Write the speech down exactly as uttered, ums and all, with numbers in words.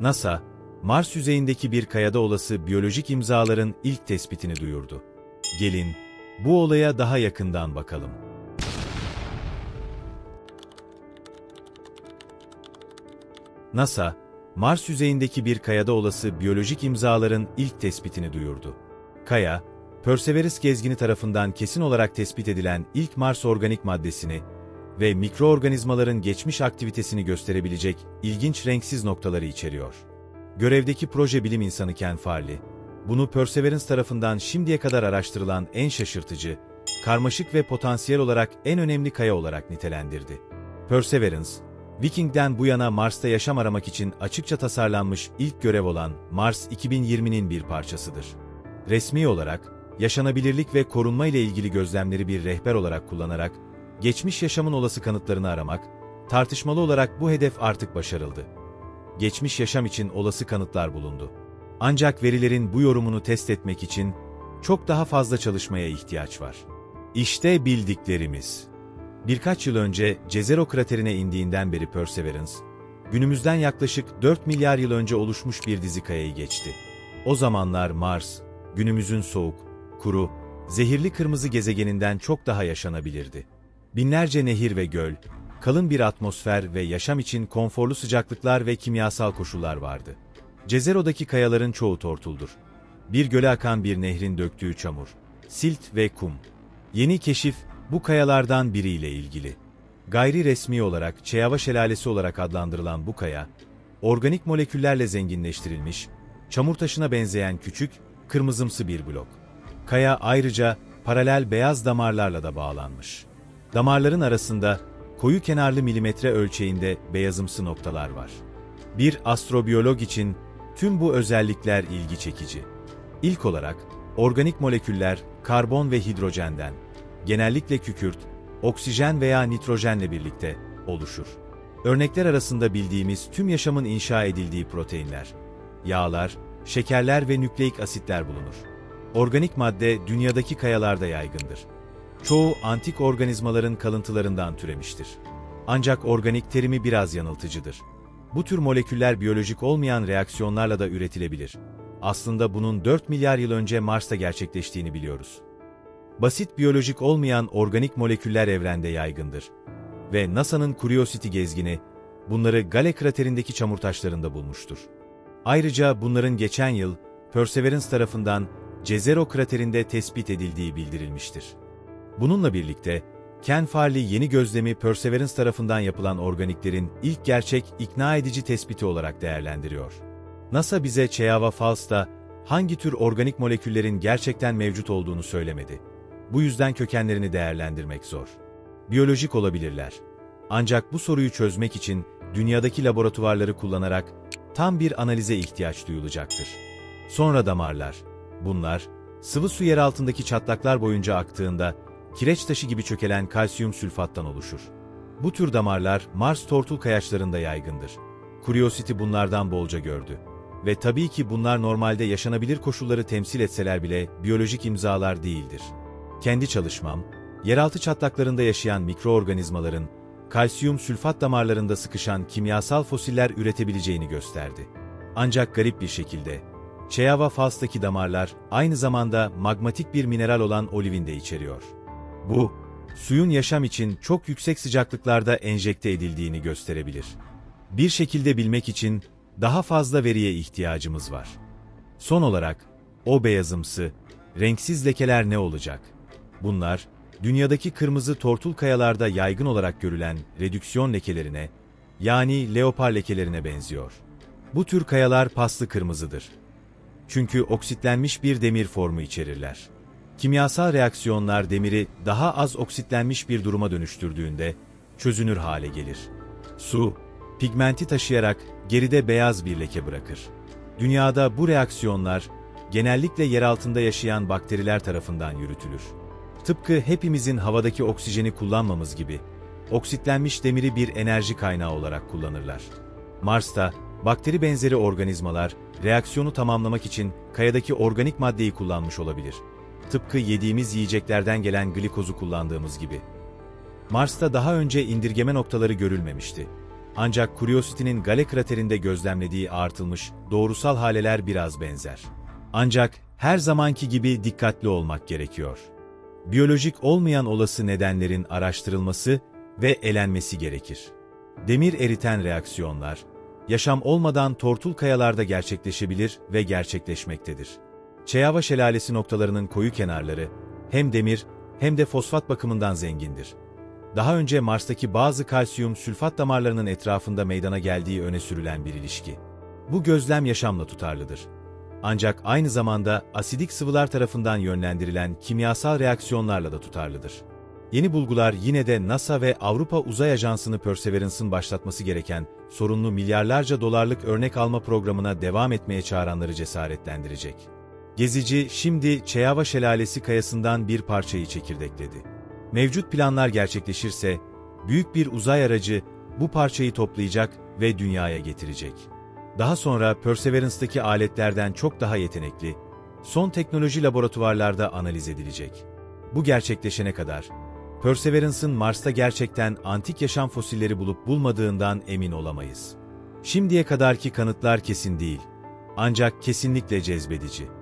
NASA, Mars yüzeyindeki bir kayada olası biyolojik imzaların ilk tespitini duyurdu. Gelin, bu olaya daha yakından bakalım. NASA, Mars yüzeyindeki bir kayada olası biyolojik imzaların ilk tespitini duyurdu. Kaya, Perseverance gezgini tarafından kesin olarak tespit edilen ilk Mars organik maddesini ve mikroorganizmaların geçmiş aktivitesini gösterebilecek ilginç renksiz noktaları içeriyor. Görevdeki proje bilim insanı Ken Farley, bunu Perseverance tarafından şimdiye kadar araştırılan en şaşırtıcı, karmaşık ve potansiyel olarak en önemli kaya olarak nitelendirdi. Perseverance, Viking'den bu yana Mars'ta yaşam aramak için açıkça tasarlanmış ilk görev olan Mars iki bin yirmi'nin bir parçasıdır. Resmi olarak, yaşanabilirlik ve korunma ile ilgili gözlemleri bir rehber olarak kullanarak, geçmiş yaşamın olası kanıtlarını aramak, tartışmalı olarak bu hedef artık başarıldı. Geçmiş yaşam için olası kanıtlar bulundu. Ancak verilerin bu yorumunu test etmek için çok daha fazla çalışmaya ihtiyaç var. İşte bildiklerimiz. Birkaç yıl önce Jezero Krateri'ne indiğinden beri Perseverance, günümüzden yaklaşık dört milyar yıl önce oluşmuş bir dizi kayayı geçti. O zamanlar Mars, günümüzün soğuk, kuru, zehirli kırmızı gezegeninden çok daha yaşanabilirdi. Binlerce nehir ve göl, kalın bir atmosfer ve yaşam için konforlu sıcaklıklar ve kimyasal koşullar vardı. Jezero'daki kayaların çoğu tortuldur. Bir göle akan bir nehrin döktüğü çamur, silt ve kum. Yeni keşif, bu kayalardan biriyle ilgili. Gayri resmi olarak Cheyava Şelalesi olarak adlandırılan bu kaya, organik moleküllerle zenginleştirilmiş, çamur taşına benzeyen küçük, kırmızımsı bir blok. Kaya ayrıca paralel beyaz damarlarla da bağlanmış. Damarların arasında koyu kenarlı milimetre ölçeğinde beyazımsı noktalar var. Bir astrobiyolog için tüm bu özellikler ilgi çekici. İlk olarak organik moleküller karbon ve hidrojenden, genellikle kükürt, oksijen veya nitrojenle birlikte oluşur. Örnekler arasında bildiğimiz tüm yaşamın inşa edildiği proteinler, yağlar, şekerler ve nükleik asitler bulunur. Organik madde dünyadaki kayalarda yaygındır. Çoğu antik organizmaların kalıntılarından türemiştir. Ancak organik terimi biraz yanıltıcıdır. Bu tür moleküller biyolojik olmayan reaksiyonlarla da üretilebilir. Aslında bunun dört milyar yıl önce Mars'ta gerçekleştiğini biliyoruz. Basit biyolojik olmayan organik moleküller evrende yaygındır. Ve NASA'nın Curiosity gezgini bunları Gale kraterindeki çamur taşlarında bulmuştur. Ayrıca bunların geçen yıl Perseverance tarafından Jezero kraterinde tespit edildiği bildirilmiştir. Bununla birlikte, Ken Farley yeni gözlemi Perseverance tarafından yapılan organiklerin ilk gerçek, ikna edici tespiti olarak değerlendiriyor. NASA bize Cheyava Şelalesi'nde hangi tür organik moleküllerin gerçekten mevcut olduğunu söylemedi. Bu yüzden kökenlerini değerlendirmek zor. Biyolojik olabilirler. Ancak bu soruyu çözmek için dünyadaki laboratuvarları kullanarak tam bir analize ihtiyaç duyulacaktır. Sonra damarlar. Bunlar, sıvı su yer altındaki çatlaklar boyunca aktığında, kireç taşı gibi çökelen kalsiyum sülfattan oluşur. Bu tür damarlar Mars tortul kayaçlarında yaygındır. Curiosity bunlardan bolca gördü. Ve tabii ki bunlar normalde yaşanabilir koşulları temsil etseler bile biyolojik imzalar değildir. Kendi çalışmam, yeraltı çatlaklarında yaşayan mikroorganizmaların, kalsiyum sülfat damarlarında sıkışan kimyasal fosiller üretebileceğini gösterdi. Ancak garip bir şekilde, Cheyava Şelalesi'ndeki damarlar aynı zamanda magmatik bir mineral olan olivin de içeriyor. Bu, suyun yaşam için çok yüksek sıcaklıklarda enjekte edildiğini gösterebilir. Bir şekilde bilmek için daha fazla veriye ihtiyacımız var. Son olarak, o beyazımsı, renksiz lekeler ne olacak? Bunlar, dünyadaki kırmızı tortul kayalarda yaygın olarak görülen redüksiyon lekelerine, yani leopar lekelerine benziyor. Bu tür kayalar paslı kırmızıdır. Çünkü oksitlenmiş bir demir formu içerirler. Kimyasal reaksiyonlar demiri daha az oksitlenmiş bir duruma dönüştürdüğünde çözünür hale gelir. Su, pigmenti taşıyarak geride beyaz bir leke bırakır. Dünyada bu reaksiyonlar genellikle yer altında yaşayan bakteriler tarafından yürütülür. Tıpkı hepimizin havadaki oksijeni kullanmamız gibi, oksitlenmiş demiri bir enerji kaynağı olarak kullanırlar. Mars'ta, bakteri benzeri organizmalar reaksiyonu tamamlamak için kayadaki organik maddeyi kullanmış olabilir. Tıpkı yediğimiz yiyeceklerden gelen glikozu kullandığımız gibi. Mars'ta daha önce indirgeme noktaları görülmemişti. Ancak Curiosity'nin Gale kraterinde gözlemlediği artılmış doğrusal haleler biraz benzer. Ancak her zamanki gibi dikkatli olmak gerekiyor. Biyolojik olmayan olası nedenlerin araştırılması ve elenmesi gerekir. Demir eriten reaksiyonlar, yaşam olmadan tortul kayalarda gerçekleşebilir ve gerçekleşmektedir. Cheyava Şelalesi noktalarının koyu kenarları, hem demir hem de fosfat bakımından zengindir. Daha önce Mars'taki bazı kalsiyum sülfat damarlarının etrafında meydana geldiği öne sürülen bir ilişki. Bu gözlem yaşamla tutarlıdır. Ancak aynı zamanda asidik sıvılar tarafından yönlendirilen kimyasal reaksiyonlarla da tutarlıdır. Yeni bulgular yine de NASA ve Avrupa Uzay Ajansı'nı Perseverance'ın başlatması gereken sorunlu milyarlarca dolarlık örnek alma programına devam etmeye çağıranları cesaretlendirecek. Gezici şimdi Cheyava Şelalesi kayasından bir parçayı çekirdekledi. Mevcut planlar gerçekleşirse, büyük bir uzay aracı bu parçayı toplayacak ve dünyaya getirecek. Daha sonra Perseverance'daki aletlerden çok daha yetenekli, son teknoloji laboratuvarlarda analiz edilecek. Bu gerçekleşene kadar, Perseverance'ın Mars'ta gerçekten antik yaşam fosilleri bulup bulmadığından emin olamayız. Şimdiye kadarki kanıtlar kesin değil, ancak kesinlikle cezbedici.